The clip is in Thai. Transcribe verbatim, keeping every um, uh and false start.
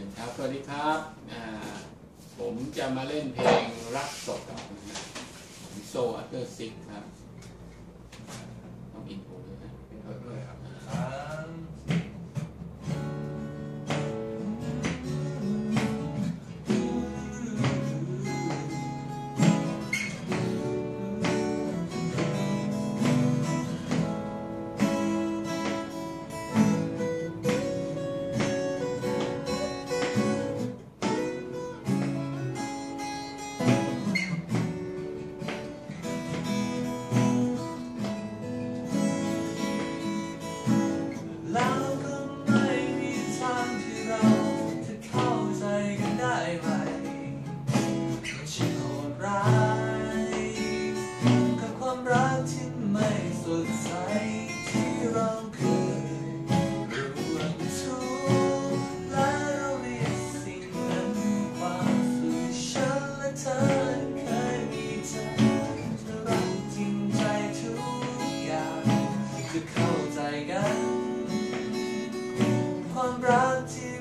ชิญครับสวัสดีครับผมจะมาเล่นเพลงรักสดกับคุณนะโซอัลเตอร์ซิกครับต้องอินโทรด้วยนะอินโทรด้วยครับเข้าใจกันความรักที่